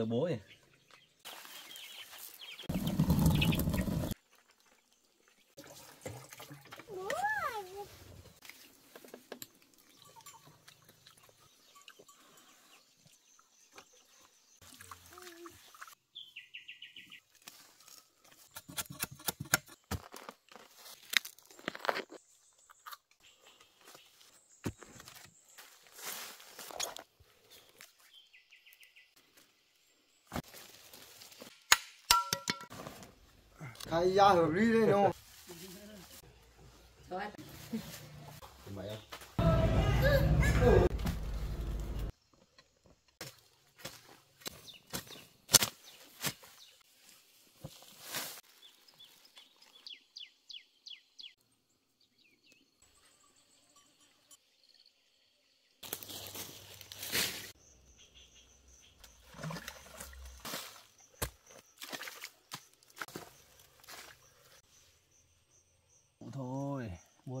lừa bố này. Ai da hợp lý đấy đúng không? Thôi. Mày ơi. Thôi, mua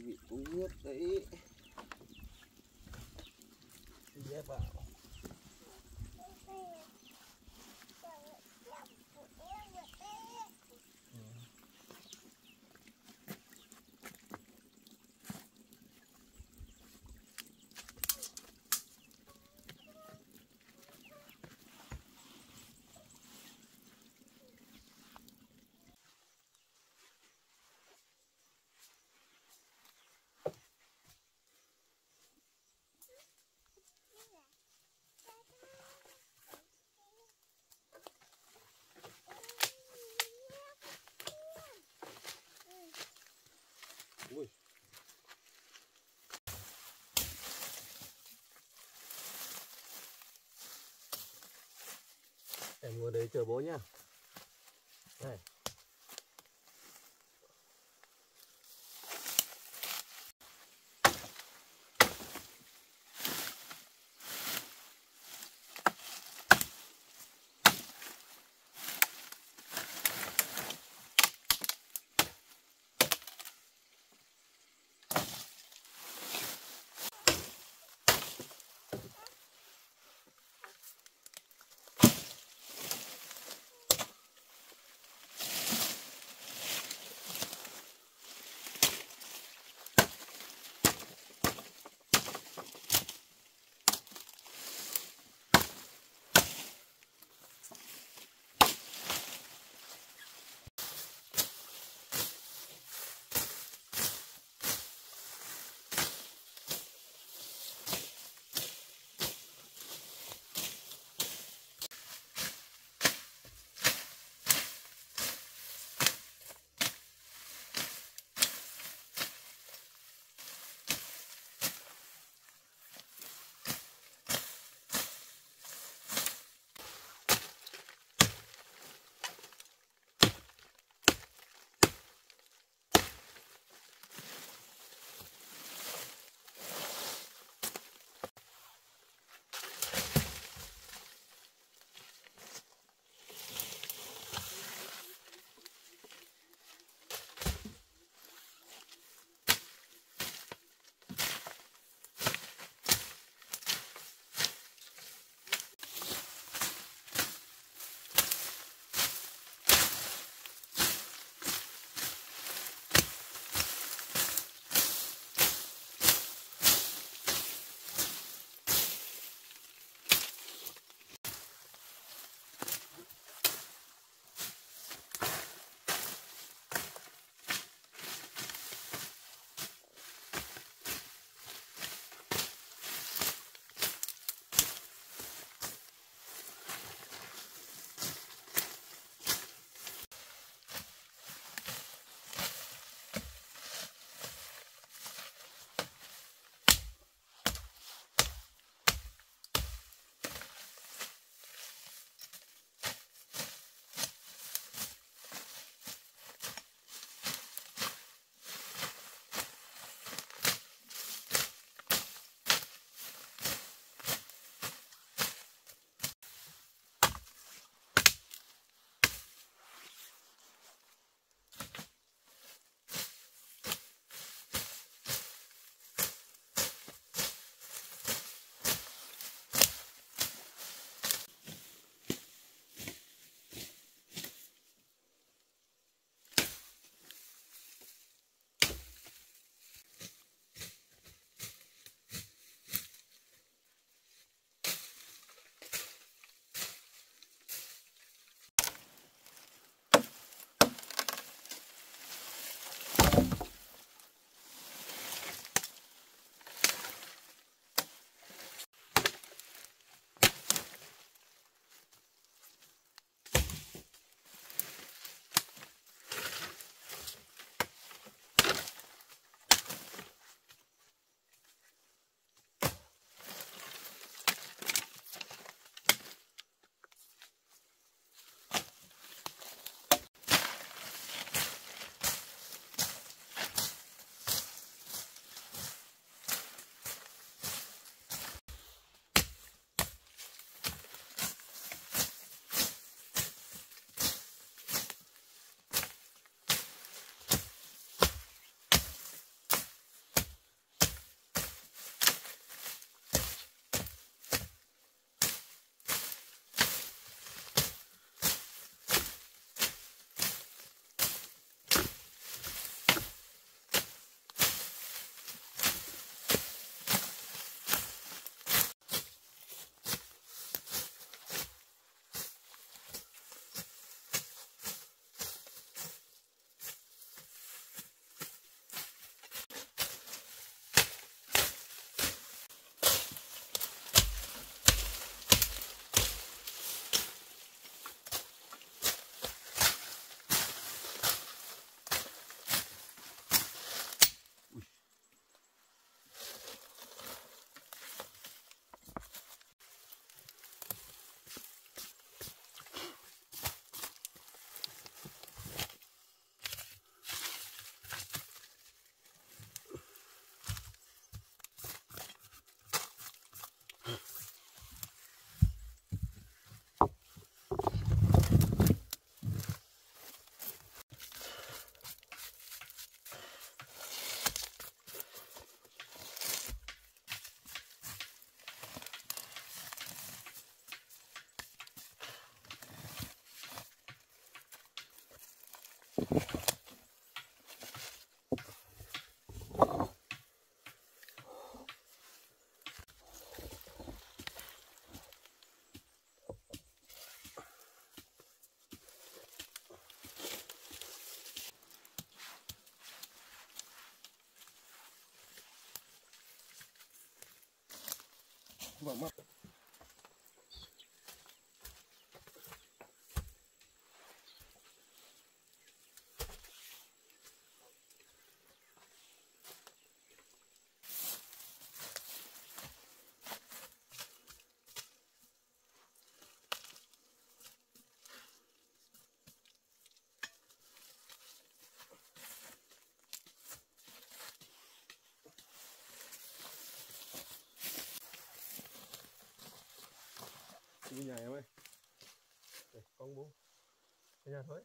Bị cũng biết đấy, dễ bảo. Em ngồi đấy chờ bố nhá. Đây. Vamos. Cái nhà em ơi, để con bú cái nhà thôi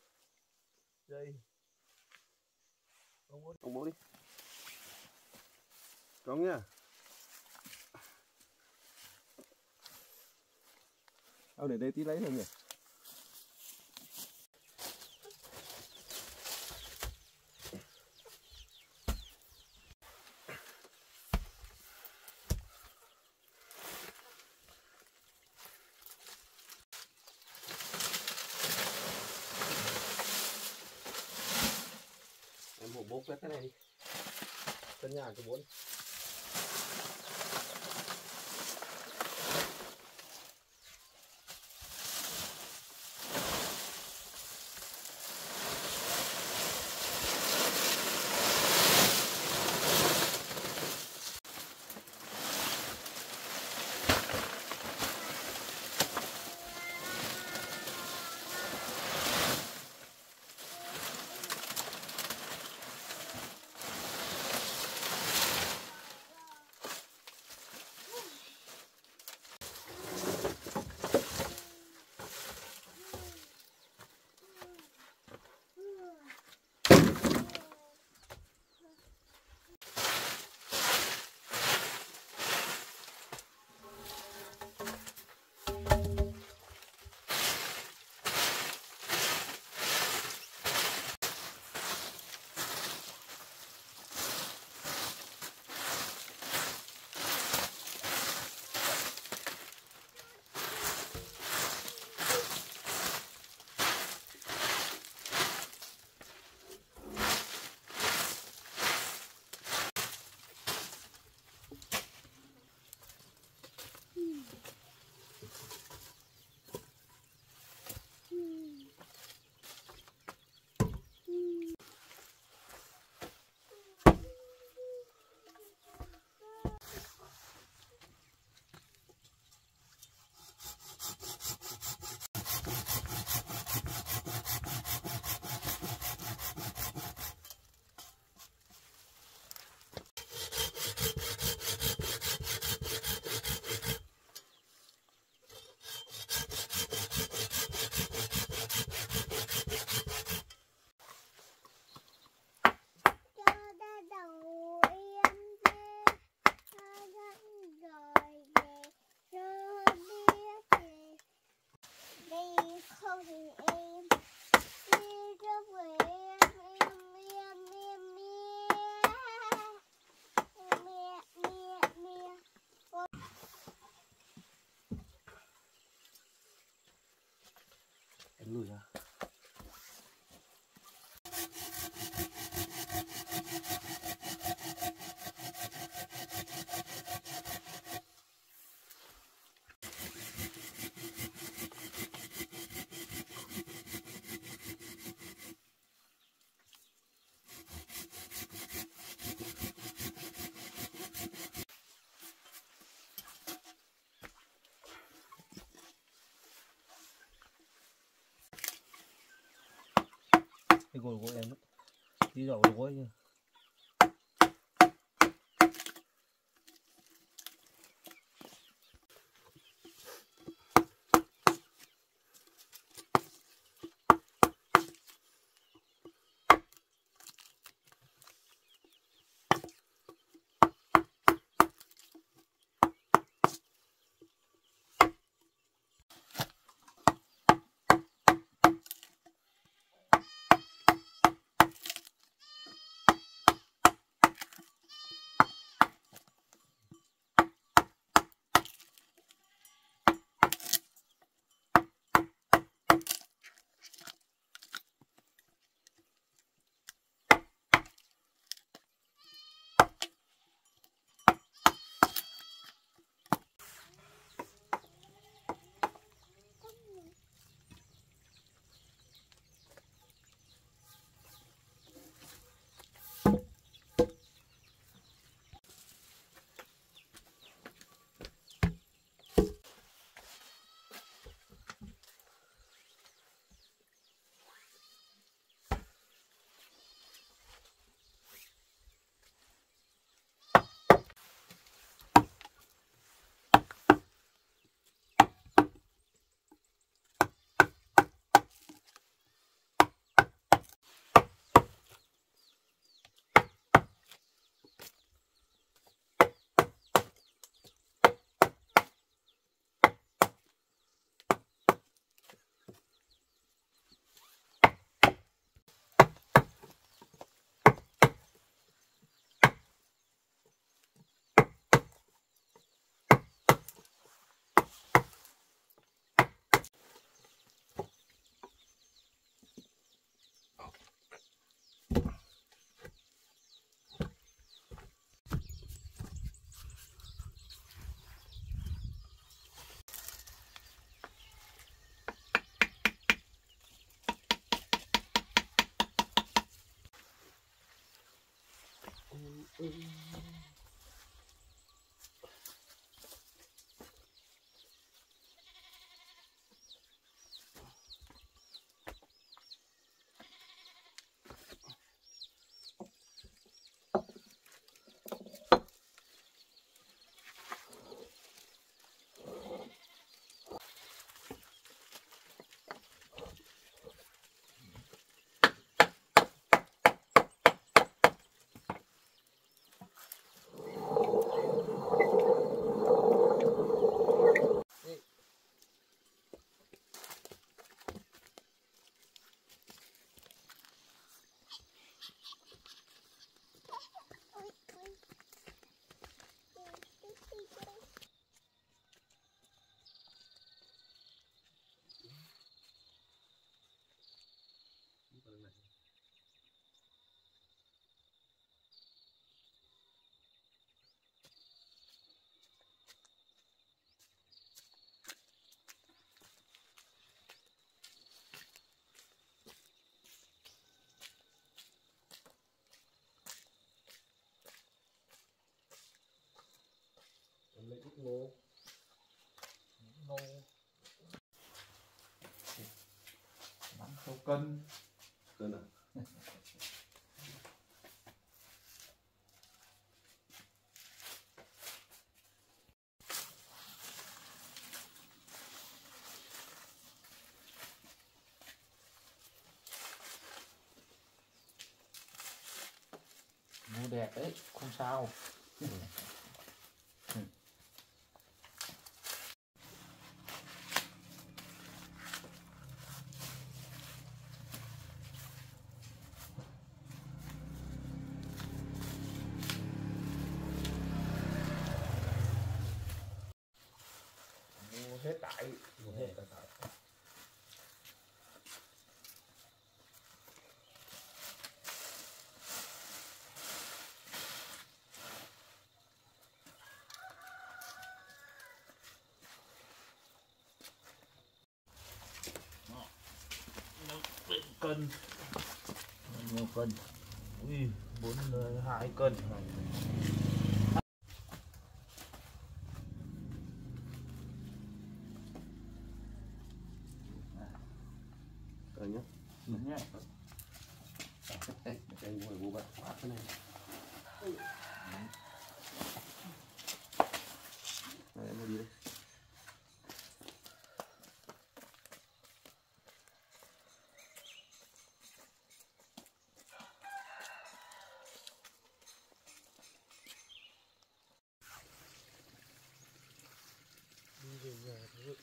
dây con bú đi con nha. Tao để đây tí lấy rồi nhỉ. Bố quét cái này đi, sân nhà cứ bốn. Lùi ra. Cái gối của em đó. Đi dầu gối nha. Lấy ít ngô. Ngô. Bán sâu cân. Cân à? Ngô đẹp đấy, không sao. Hết tải hết tải cân nhiều cân, ui 42 cân. Nhá. Nhá. Đây, cái ngồi vô bạc quá cái này. Đây em đi đây. Đi về nhà thôi.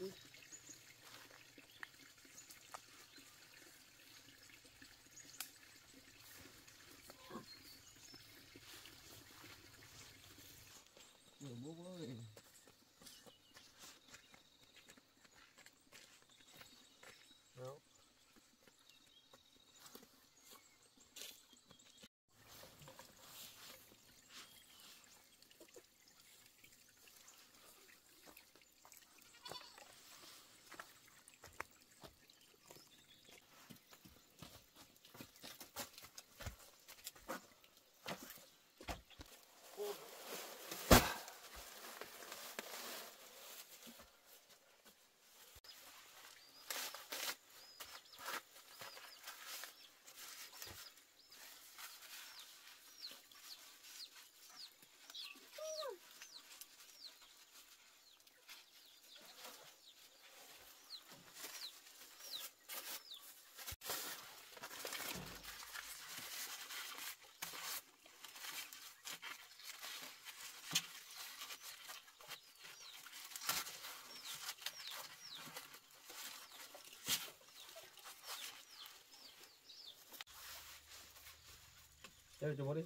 Chơi cho bố đi.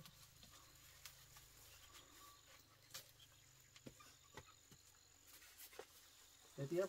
Chơi tiếp.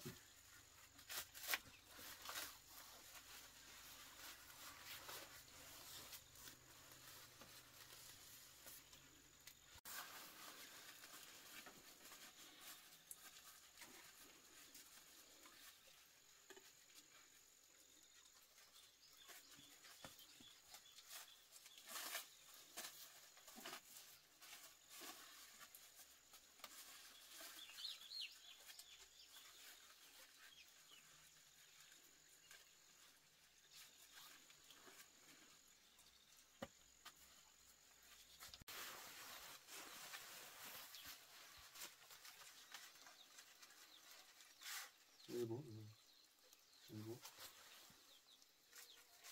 bố rồi bố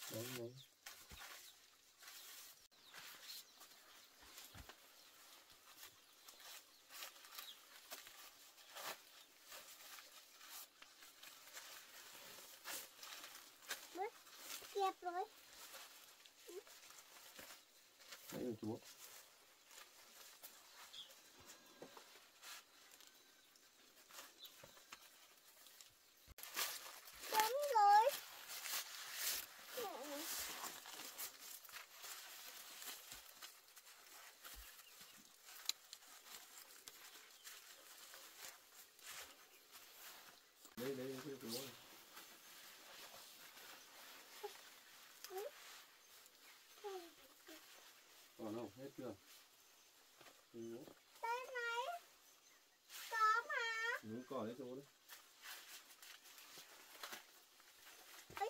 đấy đấy. Kẹp rồi. Đấy là chú. Đúng rồi. Đây đây đây chú ơi. Còn không? Hết chưa? Đây này. Có mà. Đúng cỏ đấy chú đấy. Ấy.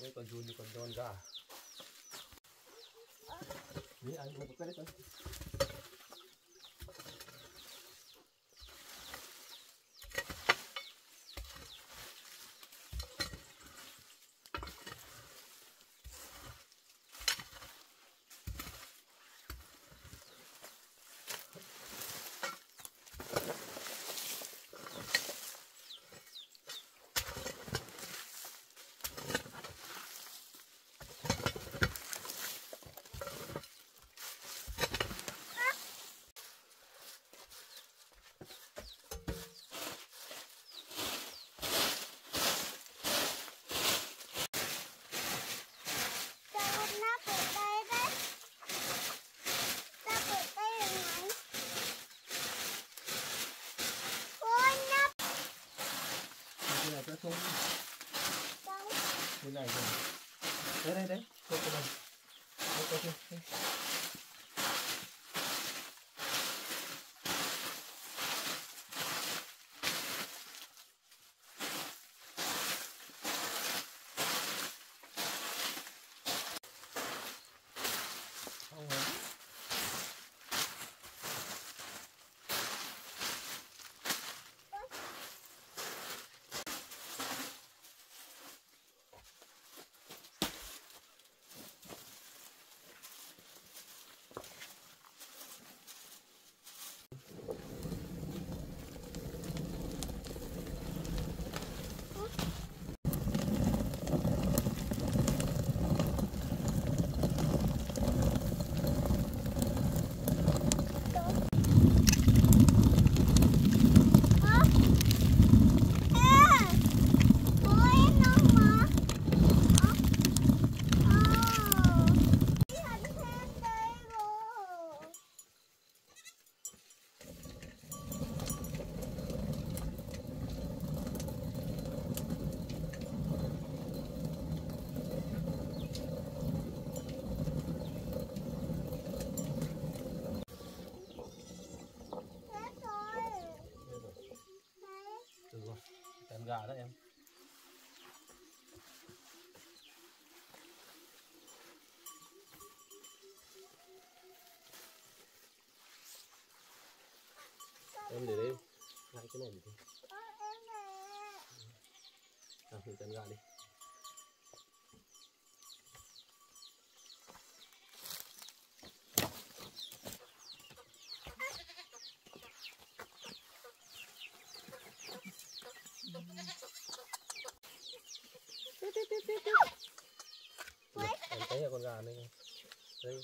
Ini kau juga kau dah. Ini aku buka ni kan. Không. Bên này rồi. Đấy đấy đấy, cô này. Cô kia. Gà đó em. Em để đây lại cái này đi. Nào mình tán gà đi. nhà con gà này. Đấy.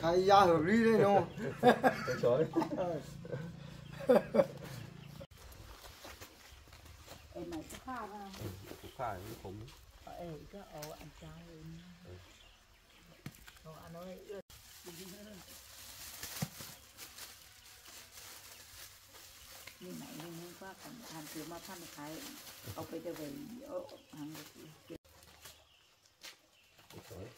Khai giá hợp lý đấy đúng không? Trời em này cũng khá không? Cũng khá cũng khủng. Ê, cái ổ ăn trái luôn. Ổ ăn ơi. Như mẹ như muốn quá, còn hàng kiểu mà phát được cái ổ bây giờ về ổ ăn được kiểu. Trời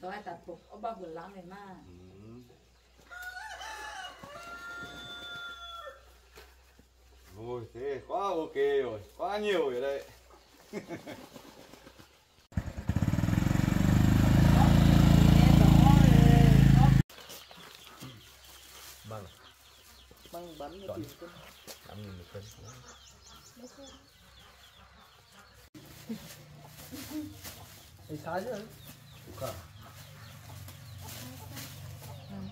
rồi tập phục ở ba buổi lắm này mà ôi thế quá ok rồi, quá nhiều rồi đấy. Băng bắn được cân. 5.000 một cân. Đấy sai rồi. Cả.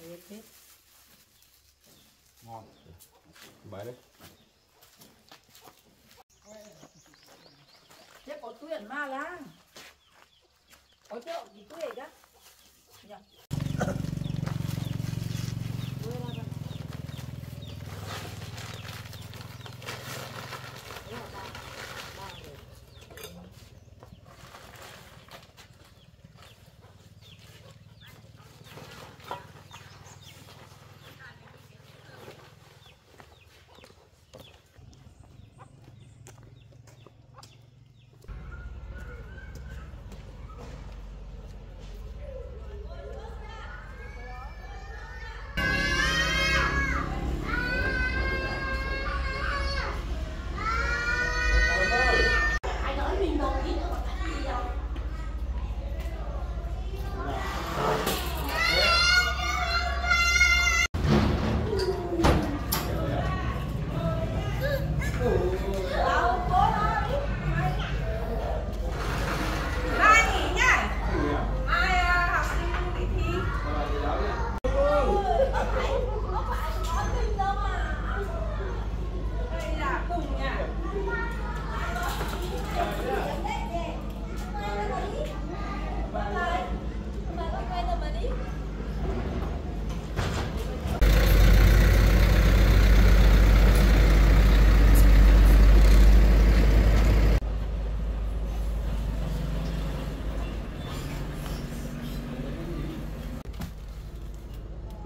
Mày hết. Ngon. Mày đấy. Chết có tuyển ma lá. Có chợ gì tuyển đó. Dạ.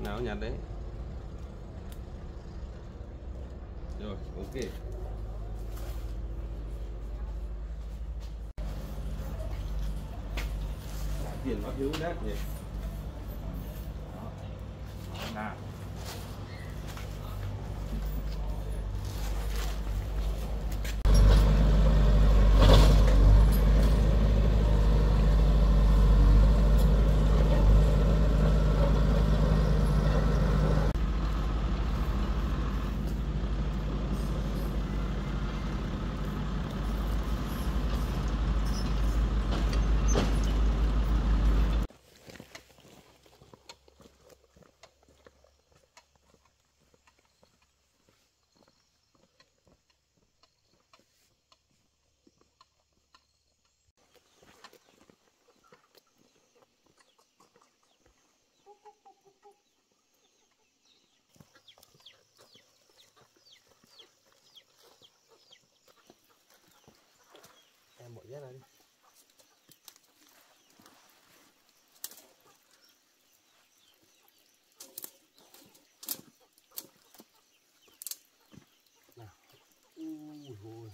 Nào nhặt đấy. Rồi, ok. Tiền bác yếu đắt nhỉ. Nào. ra này. Nào. Ui ôi.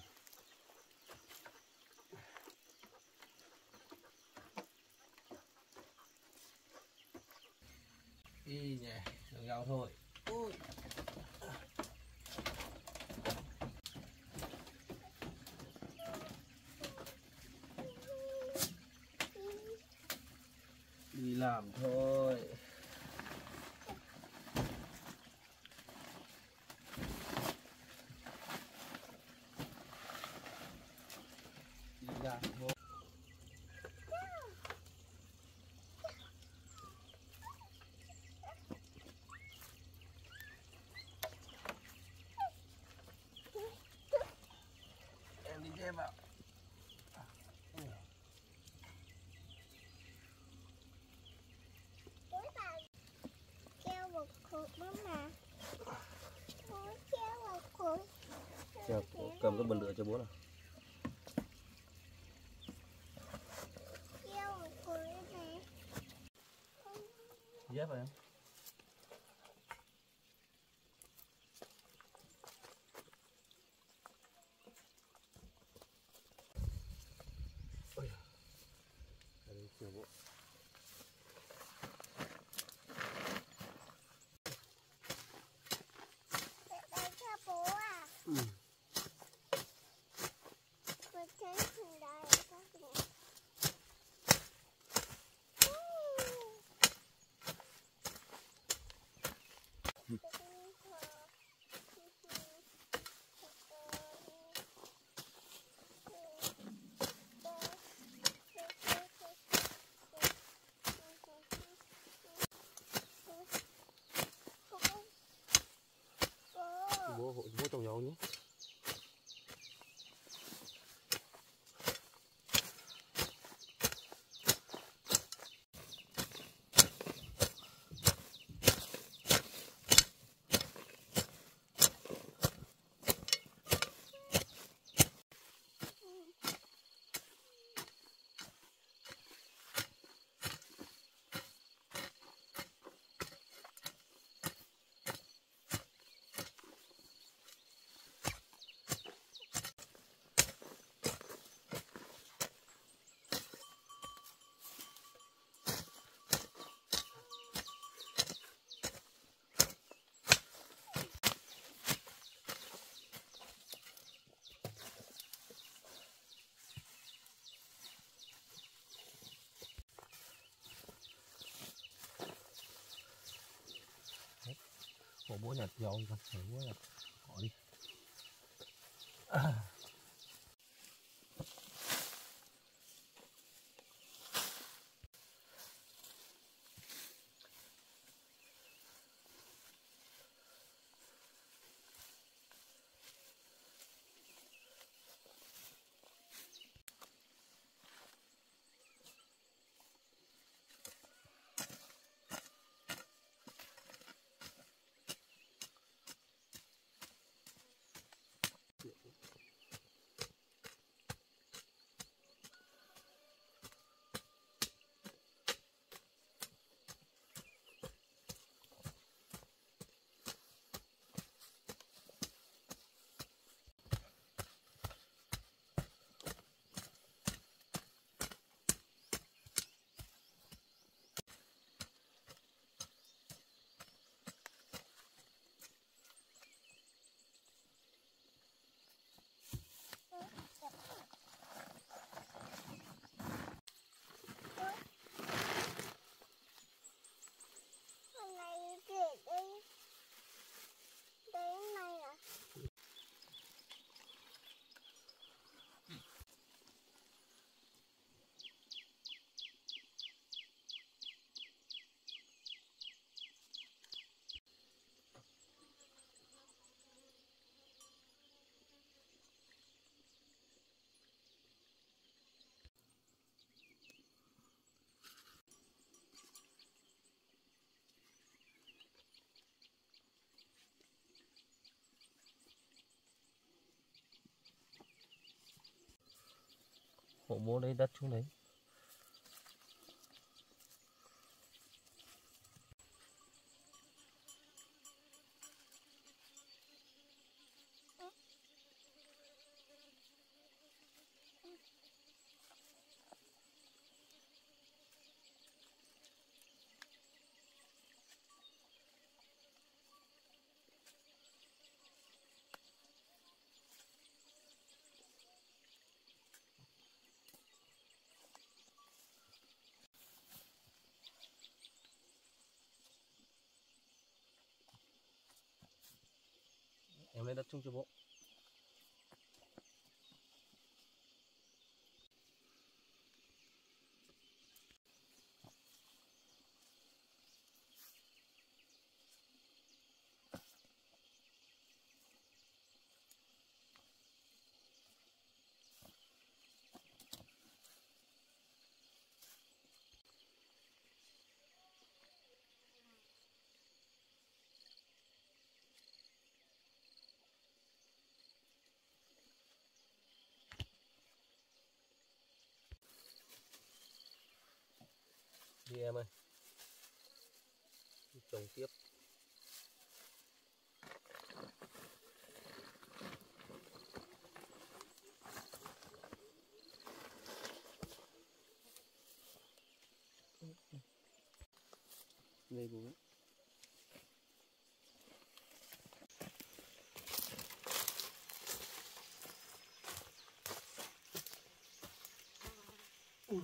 Đi nhẹ, đừng gào thôi. Ui. Đi làm thôi. Đi làm thôi. Em đi chơi vào. Chờ, cầm cái bật lửa cho bố nào. Dép rồi em. Ôi chờ bố. Bố trồng dầu nhé. Có bố nhặt dầu không? Có bố nhặt cỏ đi. hộ bố lấy đất xuống đấy. Em lên đất chung cho bố. Đi em ơi, trồng tiếp. Đây bố. Ui.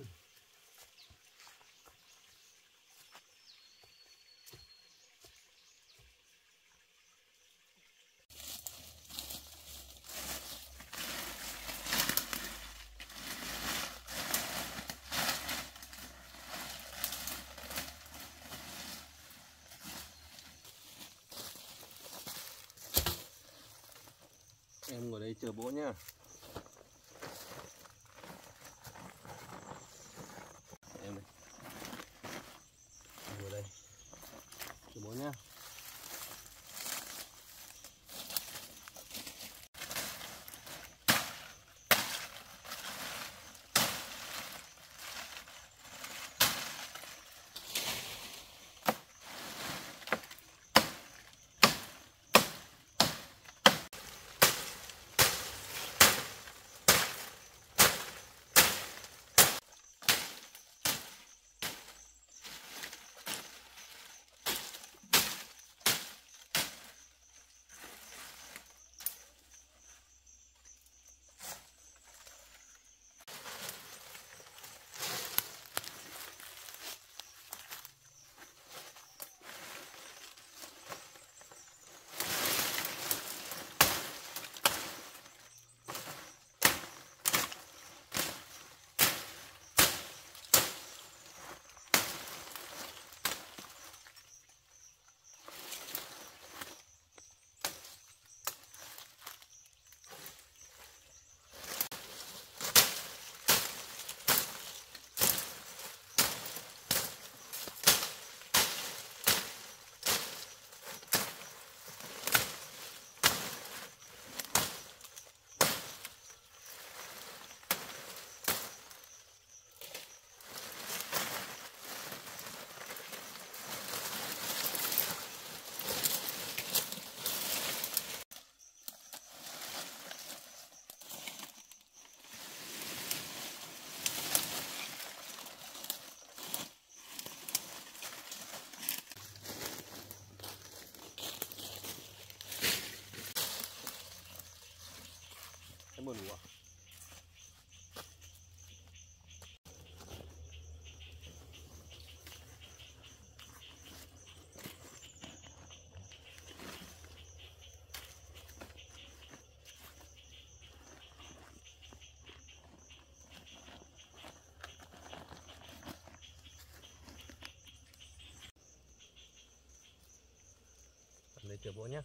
Em ngồi đây chờ bố nhá. Em này. Ngồi đây chờ bố nhá. Buồn quá. Lấy chìa bố nhé.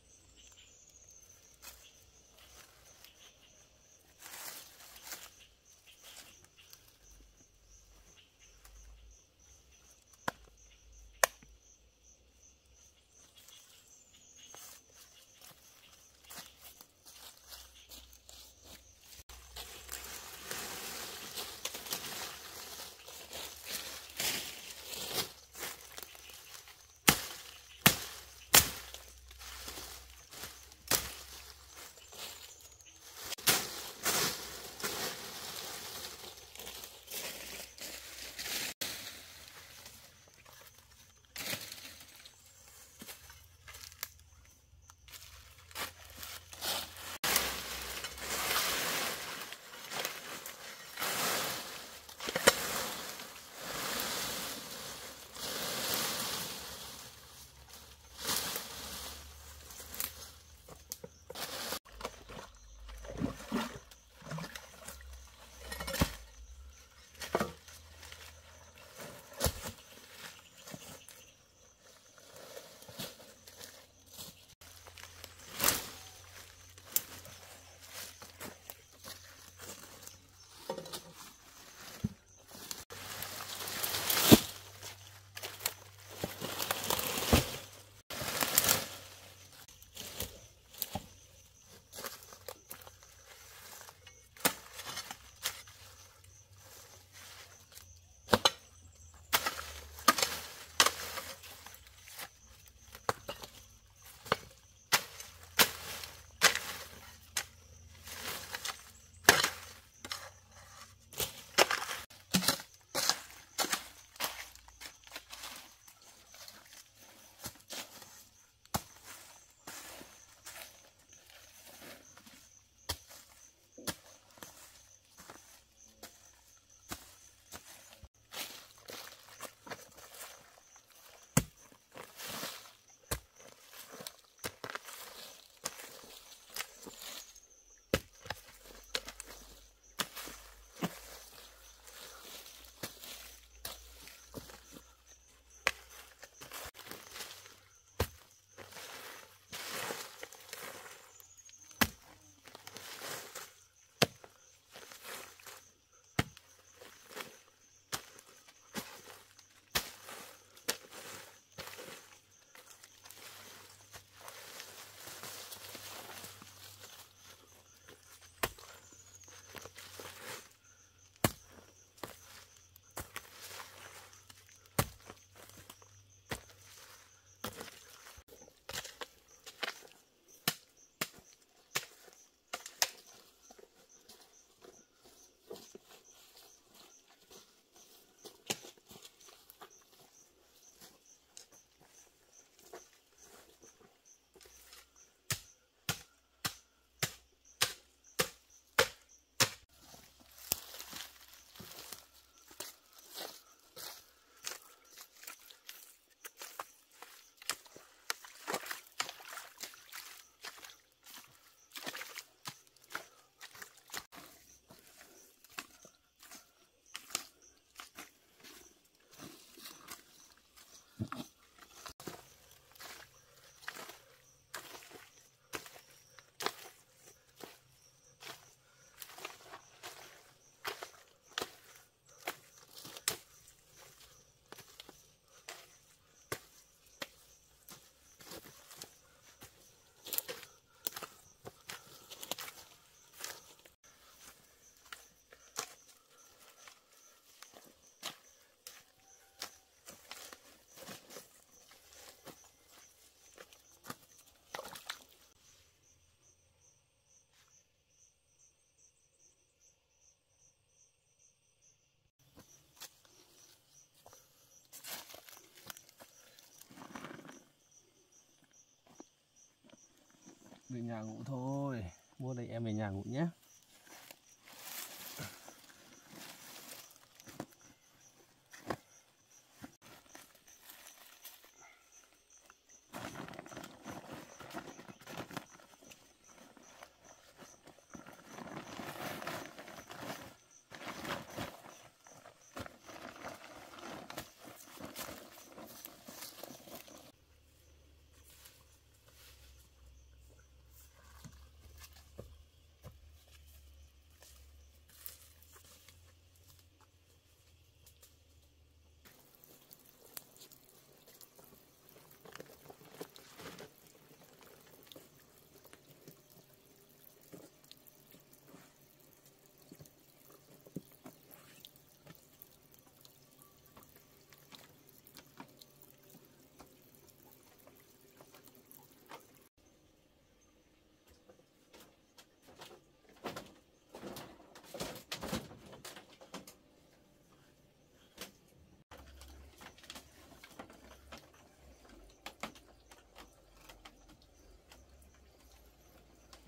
về nhà ngủ thôi. Mua đây em về nhà ngủ nhé.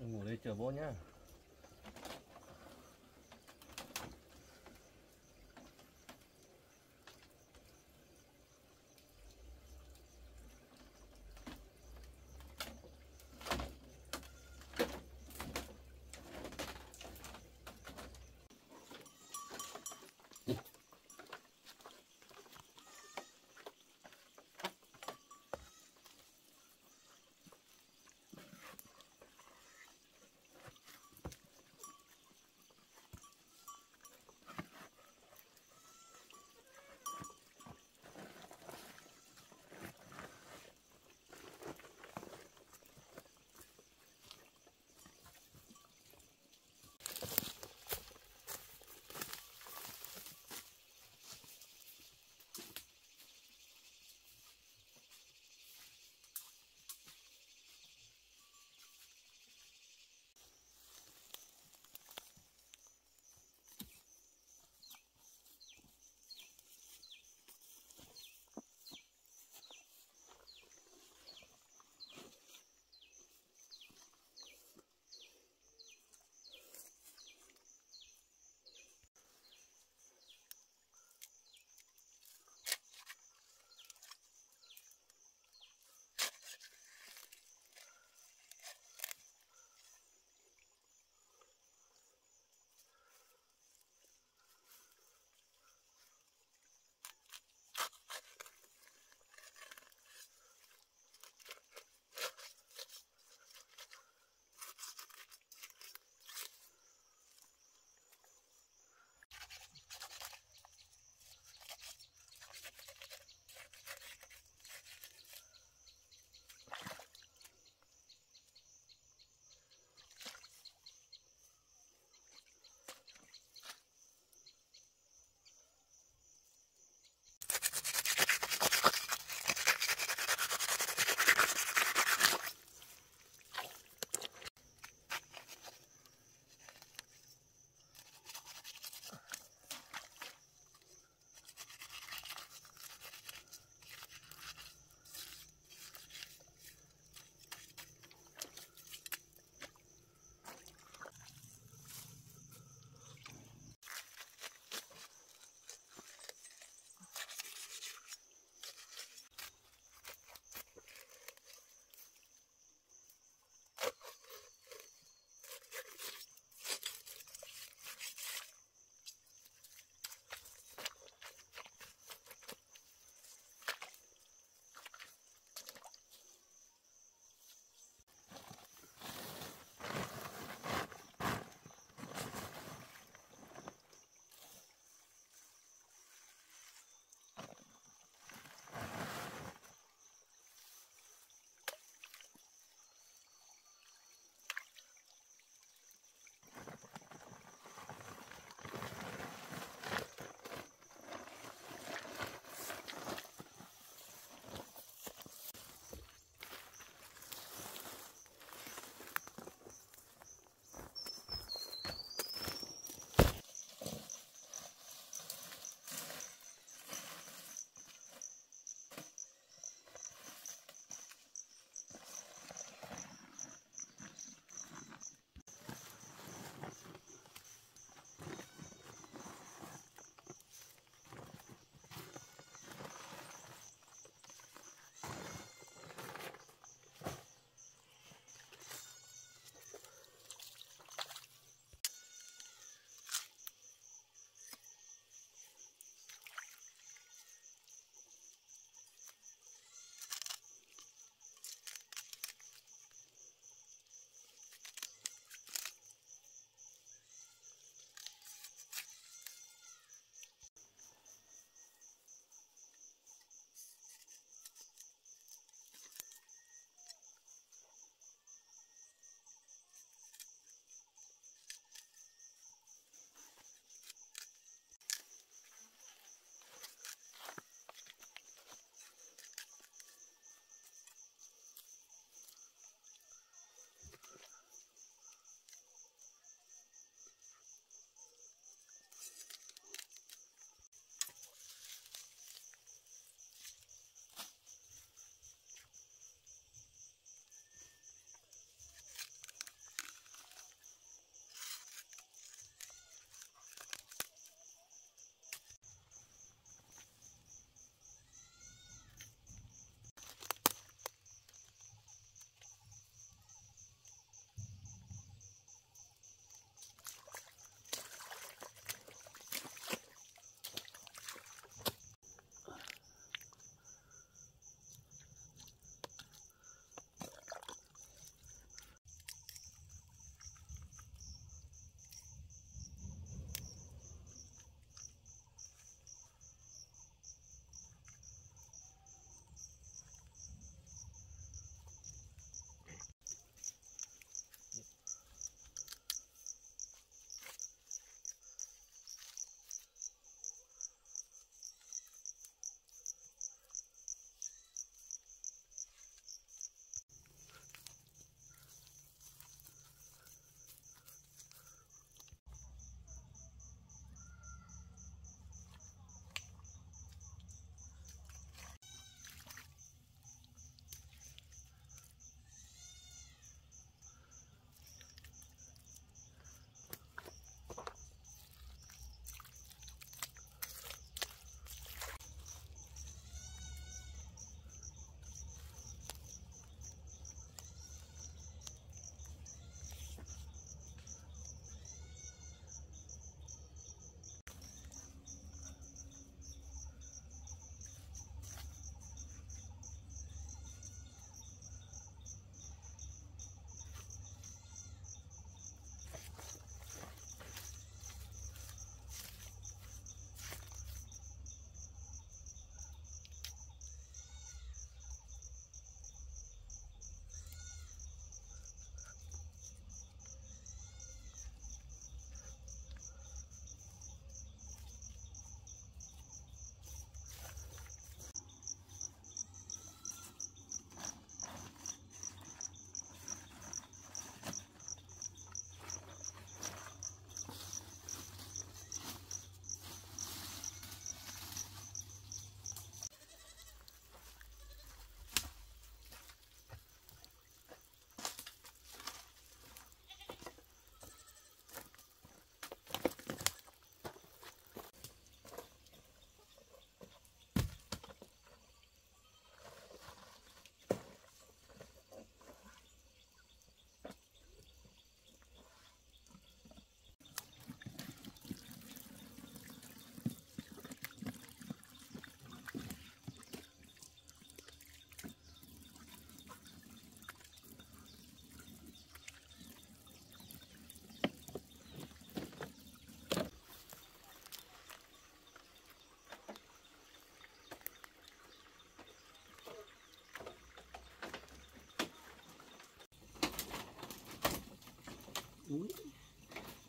Em ngủ đây chờ bố nhá.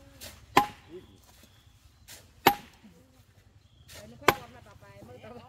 Đấy, nó khác lắm là tao phải mới tao bóc.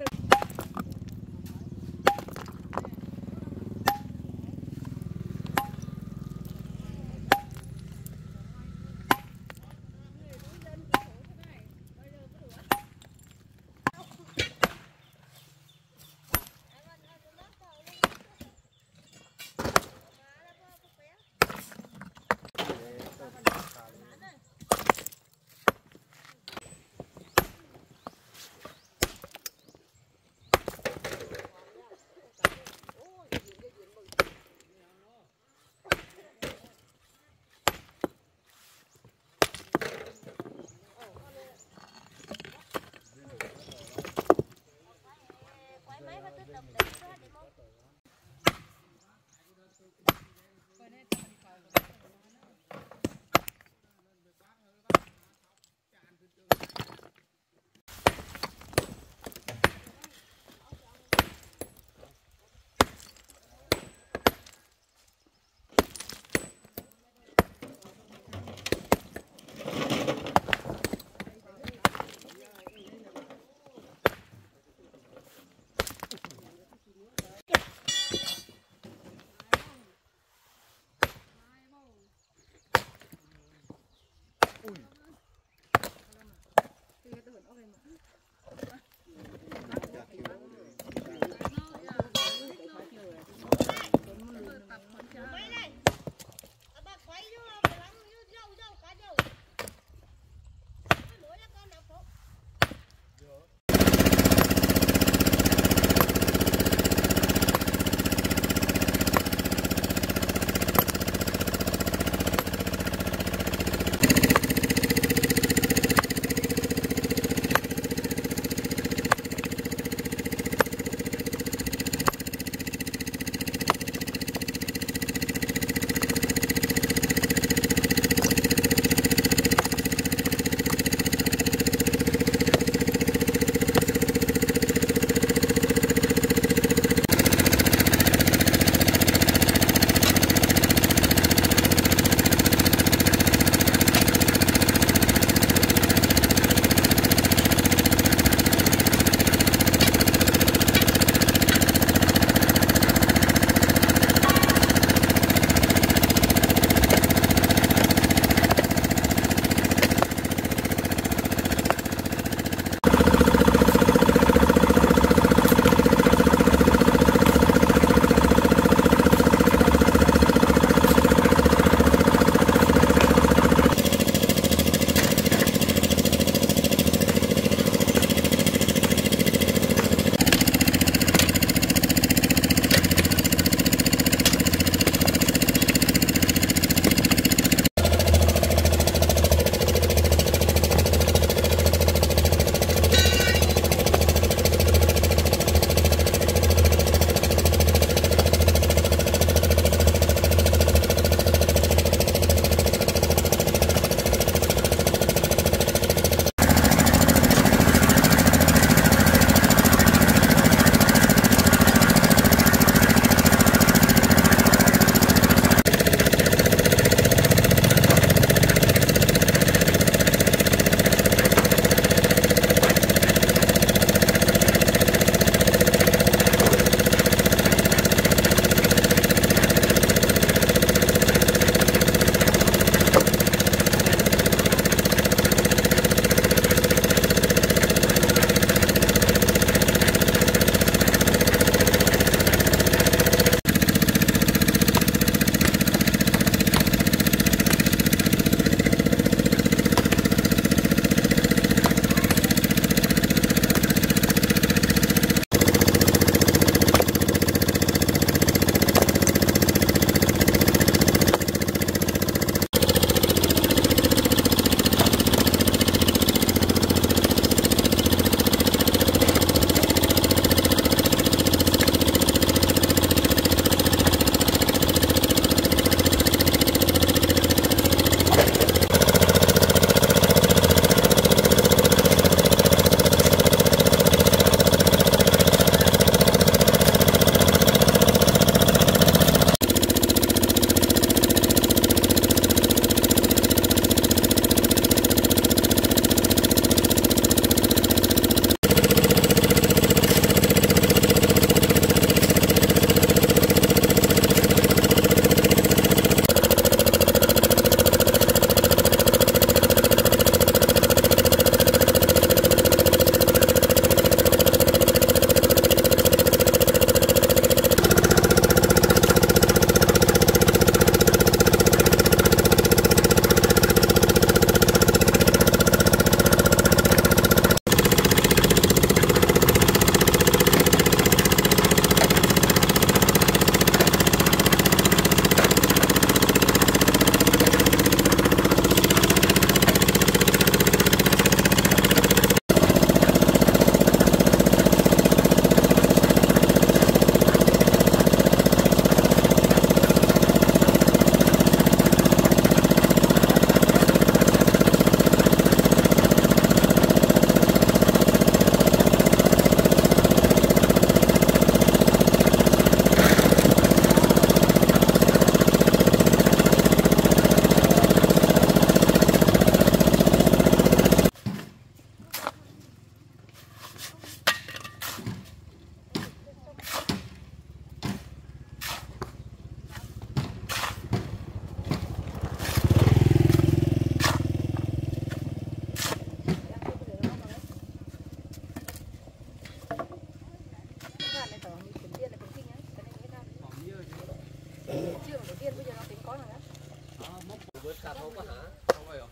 Cả thốc quá hả? Không phải hả?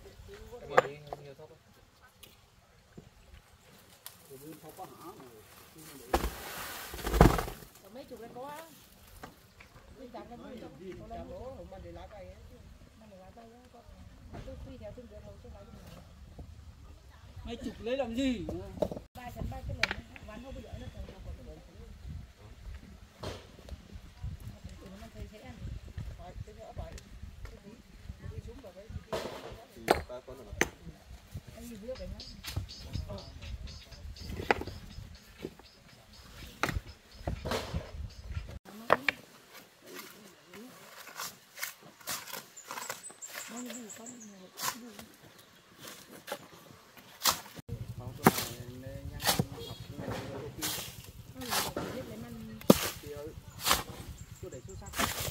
Cái này nhiều thốc quá. Nhiều thốc quá hả? Mấy chục lên có á. Đi chặt lên mấy chục. Con lên bố, mà để lá cây á. Mà để lá cây á, con. Tôi phi theo tương đối đầu tôi lấy cái này. Mấy chục lấy làm gì? Ba chắn ba cái này, ván không bây giờ nó còn là còn cái này. Nó thấy dễ ăn. Cái nữa bài.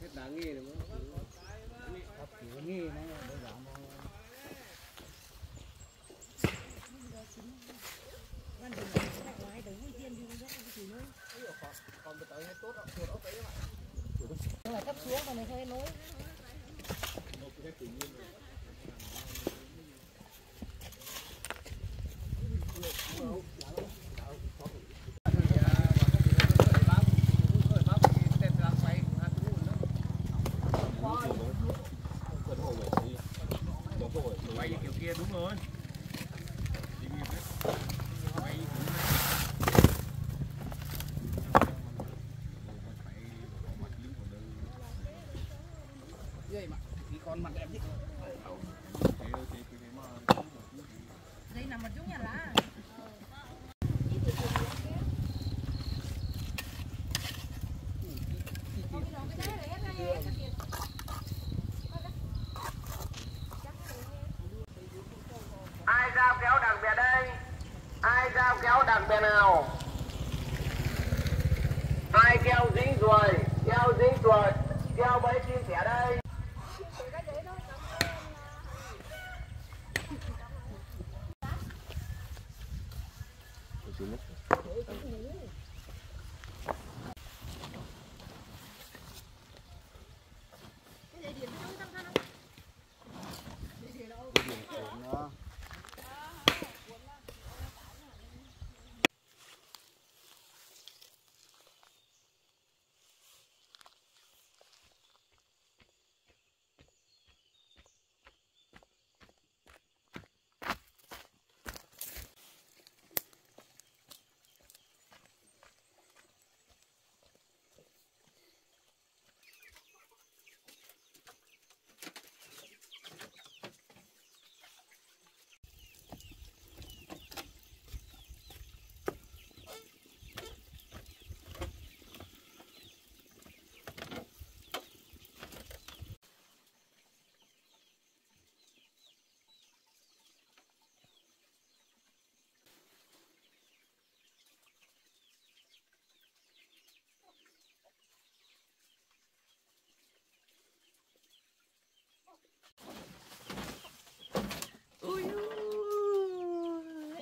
Hết đáng nghe đúng không? Đọc kiểu nghe này, đôi giọng không? Văn đình còn bữa tới hết tốt ạ, chuột ốc đấy các bạn. Là thấp xuống còn này hơi nối. Một cái tự nhiên rồi. Quay kiểu kia đúng rồi. Con mặt đẹp chứ. Đây là một chút nhà lá. Ai giao kéo đặc biệt đây? Ai giao kéo đặc biệt nào? Ai kéo dính ruồi? Kéo dính ruồi. Kéo bấy chim sẻ đây.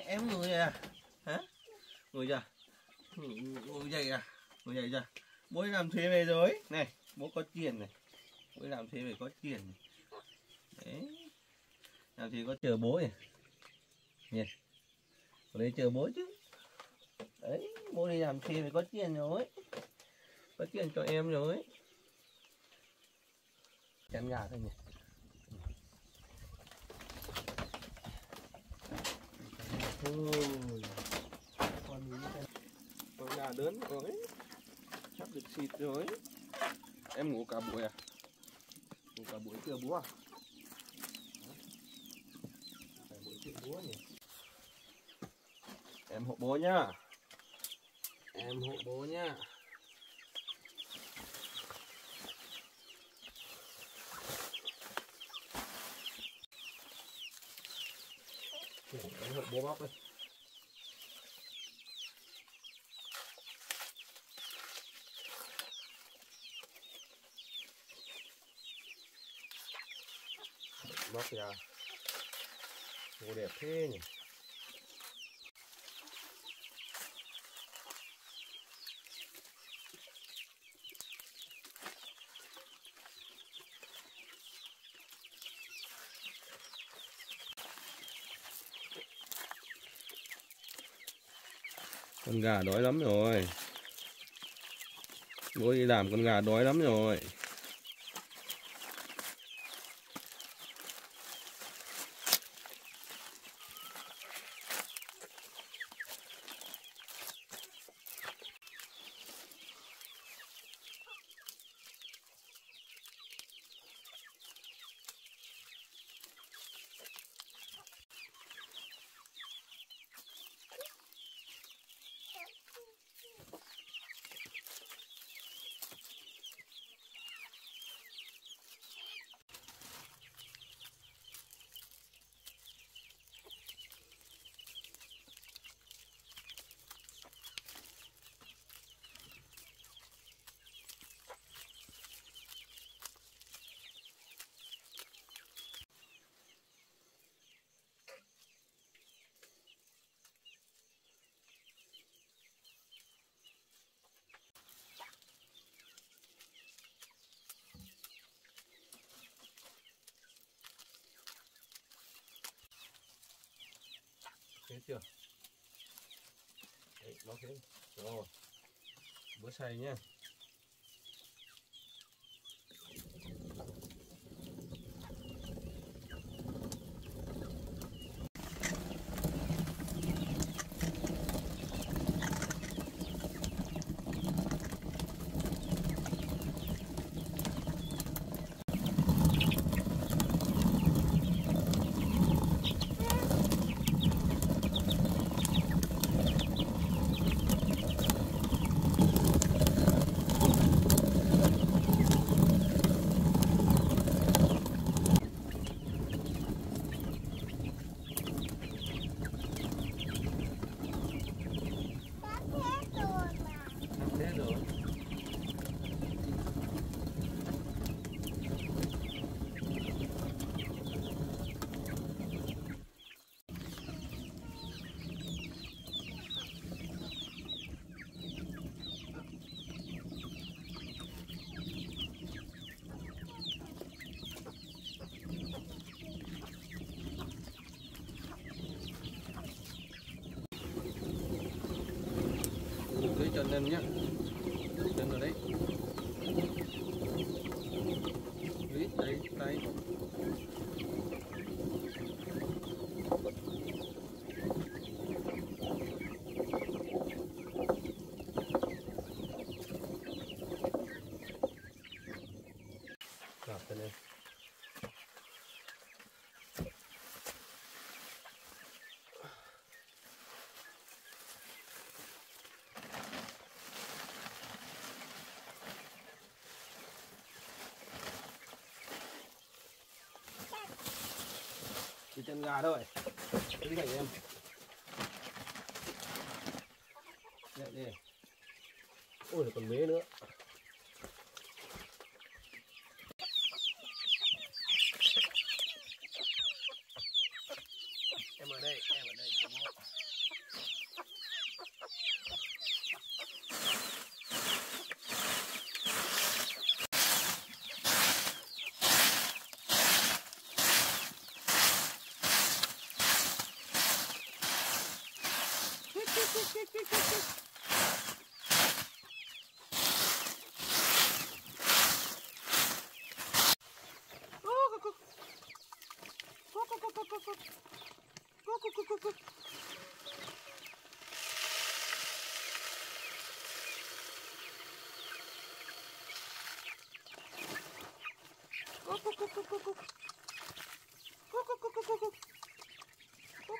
Em ngồi vậy à? Hả? Ngồi vậy à? Ngồi vậy à? Ngồi vậy à? Bố làm thuê về rồi. Này, bố có tiền này. Bố làm thuê về có tiền này. Đấy. Làm thuê có chờ bố này. Nhìn. Ở đây chờ bố chứ. Đấy, bố đi làm thuê về có tiền rồi. Có tiền cho em rồi. Chán gà thôi nhỉ. Ôi, con gà lớn rồi, sắp được xịt rồi. Em ngủ cả buổi à? Ngủ cả buổi chưa bố à? Phải buổi chưa bố nhỉ? Em hộ bố nhá. Em hộ bố nhá. cái hộp bố bóc đây. Bóc ra. Ủa đẹp thế nhỉ. Con gà đói lắm rồi. Bố đi làm con gà đói lắm rồi. Thấy chưa? Đấy, nó thế. Rồi. Bữa xay nhá. Chân lên nhé, chân vào đấy, lít đấy, tay. Đặt chân lên. Chân gà thôi, đi cạnh em. Đấy, đi. Ôi còn mế nữa. Em ở đây, em ở đây. Hãy subscribe cho kênh Ghiền Mì Gõ để không bỏ lỡ những video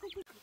hấp dẫn.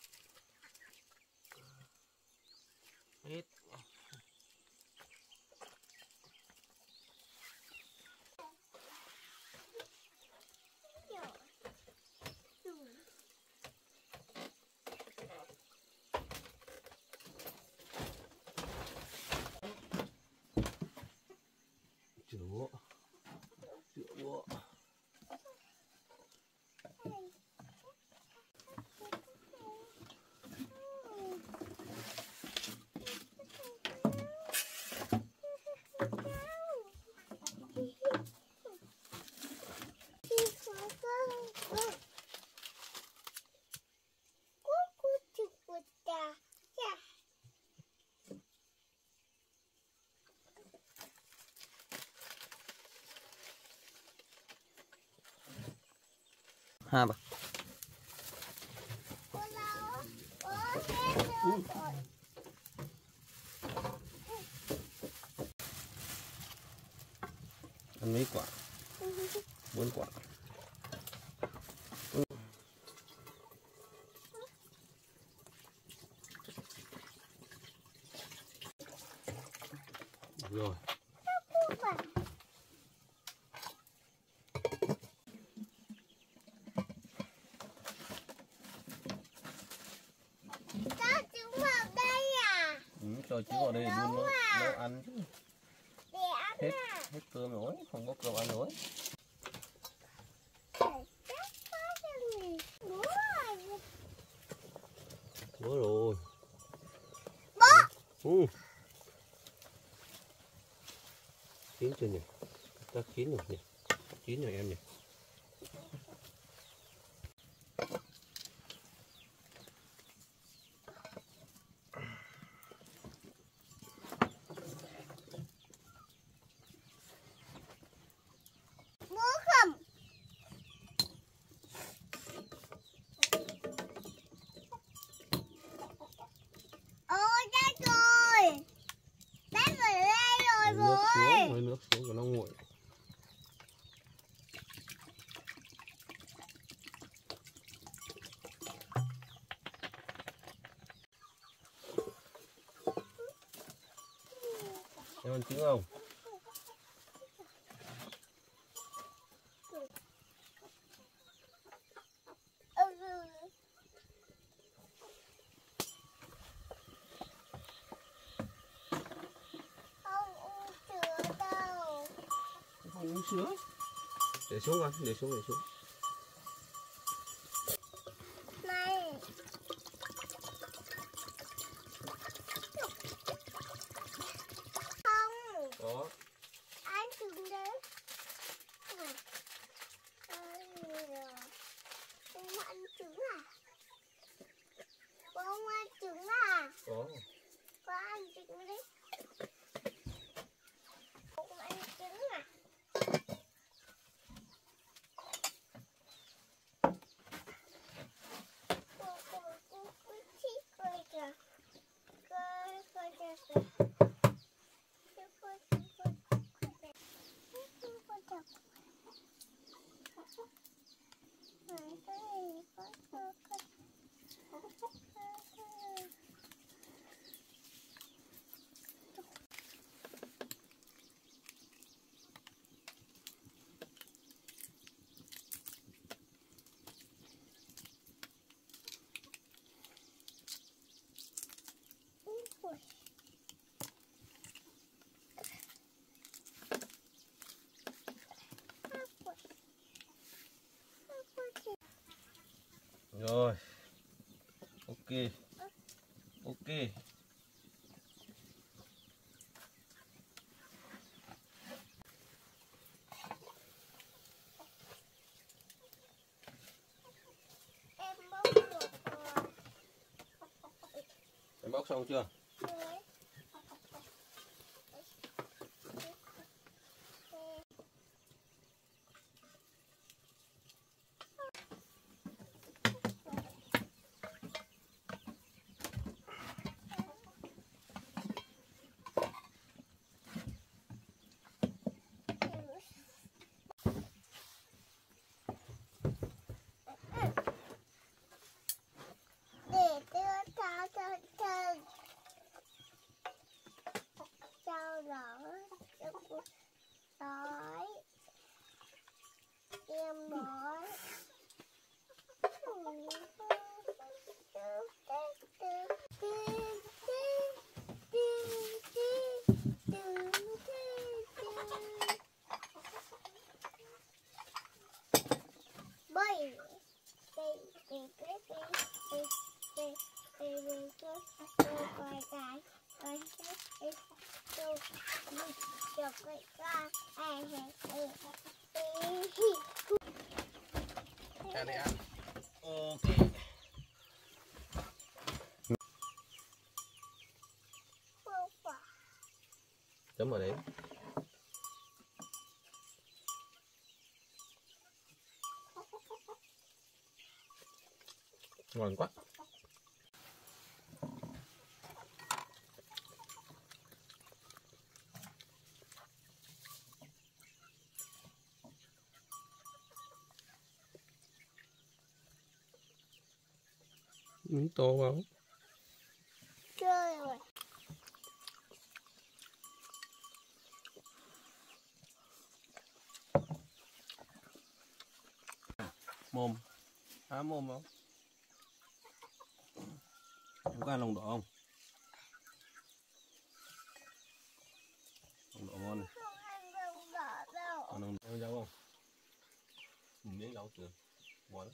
hết. Ha bà. Ăn mấy quả? 4 quả. Được rồi. Rồi chứ ở đây để đun nấu ăn chứ. Hết cơm rồi, không có cơm ăn rồi. Bố rồi. Bố. Chín chưa nhỉ? Ta chín rồi nhỉ? Chín rồi em nhỉ? Em ăn trứng không? Không uống sữa. Để xuống ăn, để xuống. Rồi. Ok. Em bóc xong chưa? Cái này ăn. Ok. Chấm vào đấy. Ngon quá. Miếng tô vào. Chơi rồi. Mồm. Há mồm không? Có ăn lòng đỏ không? Lòng đỏ ngon này. Không ăn lòng đỏ đâu. Ăn lòng đỏ không? Mình miếng rau tươi. Ngon lắm.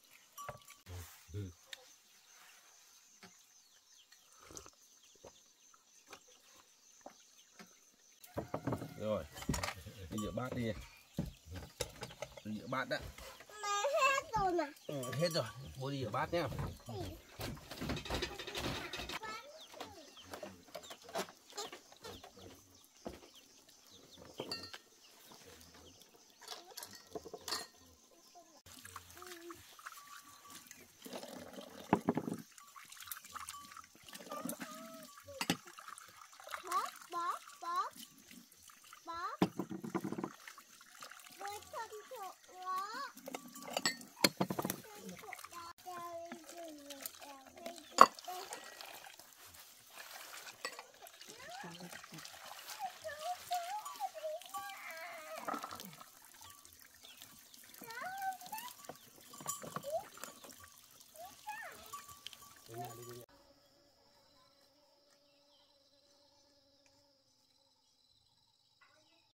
Ừ. Rồi. Đi rửa bát đi. Đi rửa bát đã. Mà hết rồi mà. Ừ, hết rồi. Bố đi rửa bát nhá.